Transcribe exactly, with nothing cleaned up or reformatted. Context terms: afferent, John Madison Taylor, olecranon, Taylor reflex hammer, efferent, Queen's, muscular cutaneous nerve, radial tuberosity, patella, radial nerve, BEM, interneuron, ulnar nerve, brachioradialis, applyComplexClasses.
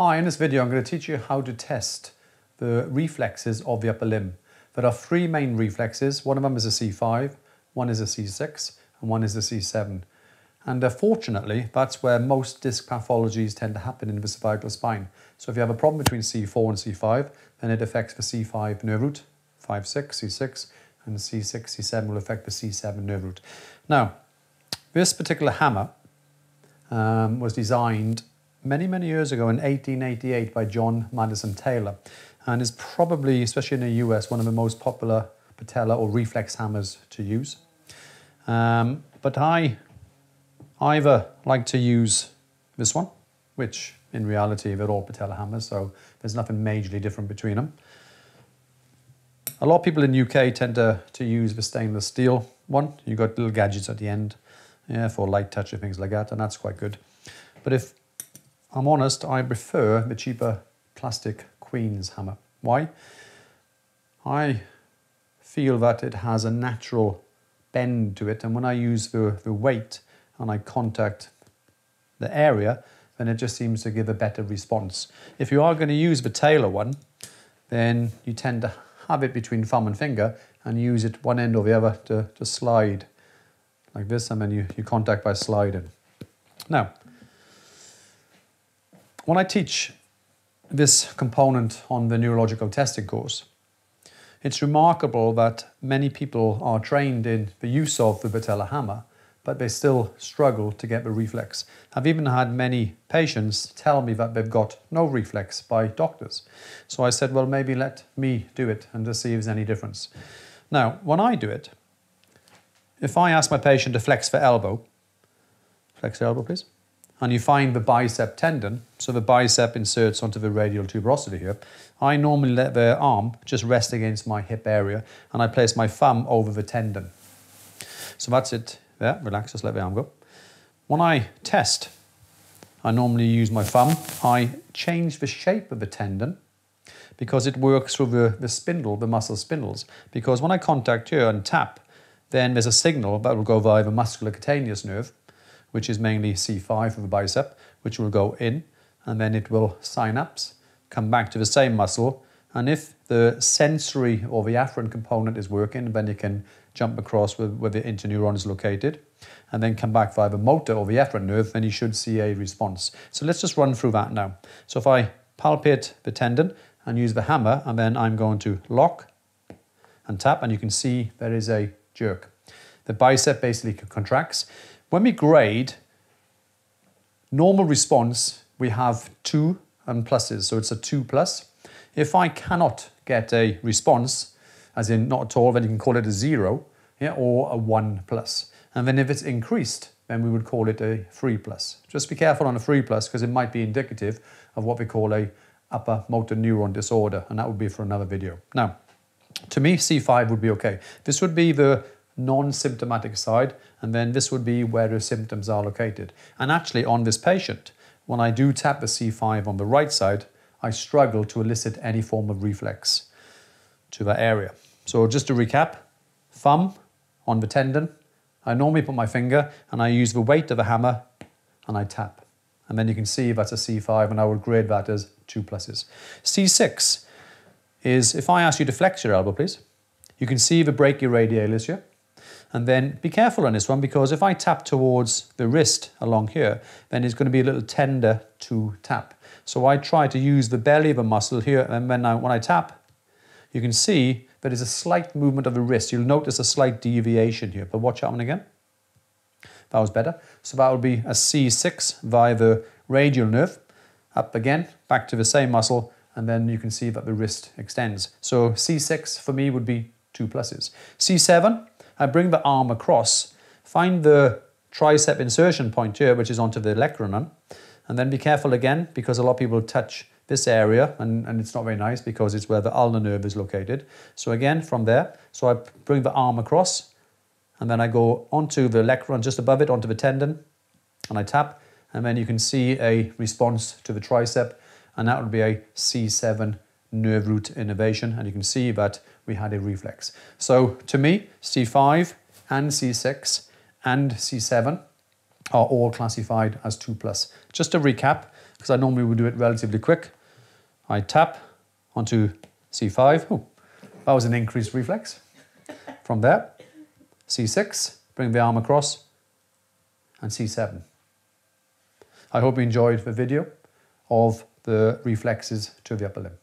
Hi, in this video I'm going to teach you how to test the reflexes of the upper limb. There are three main reflexes. One of them is a C five, one is a C six, and one is a C seven. And uh, fortunately, that's where most disc pathologies tend to happen in the cervical spine. So if you have a problem between C four and C five, then it affects the C five nerve root, five six, C six, and C six, C seven will affect the C seven nerve root. Now, this particular hammer um, was designed many, many years ago in eighteen eighty-eight by John Madison Taylor, and is probably, especially in the U S, one of the most popular patella or reflex hammers to use. Um, but I either like to use this one, which in reality they're all patella hammers, so there's nothing majorly different between them. A lot of people in the U K tend to, to use the stainless steel one. You've got little gadgets at the end, yeah, for light touch and things like that, and that's quite good. But if I'm honest, I prefer the cheaper plastic Queen's hammer. Why? I feel that it has a natural bend to it, and when I use the, the weight and I contact the area, then it just seems to give a better response. If you are going to use the Taylor one, then you tend to have it between thumb and finger and use it one end or the other to, to slide like this, and then you, you contact by sliding. Now, when I teach this component on the neurological testing course, it's remarkable that many people are trained in the use of the patella hammer, but they still struggle to get the reflex. I've even had many patients tell me that they've got no reflex by doctors. So I said, well, maybe let me do it and just see if there's any difference. Now, when I do it, if I ask my patient to flex their elbow, flex their elbow, please, and you find the bicep tendon, so the bicep inserts onto the radial tuberosity here, I normally let their arm just rest against my hip area, and I place my thumb over the tendon. So that's it there, relax, just let the arm go. When I test, I normally use my thumb. I change the shape of the tendon because it works through the, the spindle, the muscle spindles, because when I contact here and tap, then there's a signal that will go via the muscular cutaneous nerve, which is mainly C five for the bicep, which will go in, and then it will synapse, come back to the same muscle, and if the sensory or the afferent component is working, then you can jump across with where the interneuron is located, and then come back via the motor or the efferent nerve, then you should see a response. So let's just run through that now. So if I palpate the tendon and use the hammer, and then I'm going to lock and tap, and you can see there is a jerk. The bicep basically contracts. When we grade normal response, we have two and pluses, so it's a two plus. If I cannot get a response, as in not at all, then you can call it a zero, yeah, or a one plus. And then if it's increased, then we would call it a three plus. Just be careful on a three plus, because it might be indicative of what we call a upper motor neuron disorder, and that would be for another video. Now, to me, C five would be okay. This would be the non-symptomatic side, and then this would be where the symptoms are located. And actually on this patient, when I do tap the C five on the right side, I struggle to elicit any form of reflex to that area. So just to recap, thumb on the tendon, I normally put my finger and I use the weight of a hammer and I tap. And then you can see that's a C five, and I would grade that as two pluses. C six is, if I ask you to flex your elbow, please, you can see the brachioradialis here. And then be careful on this one, because if I tap towards the wrist along here, then it's going to be a little tender to tap. So I try to use the belly of a muscle here, and then I, when I tap, you can see that there's a slight movement of the wrist. You'll notice a slight deviation here, but watch that one again. That was better. So that would be a C six via the radial nerve. Up again, back to the same muscle, and then you can see that the wrist extends. So C six for me would be two pluses. C seven, I bring the arm across, find the tricep insertion point here, which is onto the olecranon, and then be careful again, because a lot of people touch this area, and, and it's not very nice because it's where the ulnar nerve is located. So again, from there, so I bring the arm across, and then I go onto the olecranon, just above it, onto the tendon, and I tap, and then you can see a response to the tricep, and that would be a C seven nerve root innervation, and you can see that we had a reflex. So to me, C five and C six and C seven are all classified as two plus. Just to recap, because I normally would do it relatively quick. I tap onto C five. Ooh, that was an increased reflex. From there, C six, bring the arm across, and C seven. I hope you enjoyed the video of the reflexes to the upper limb.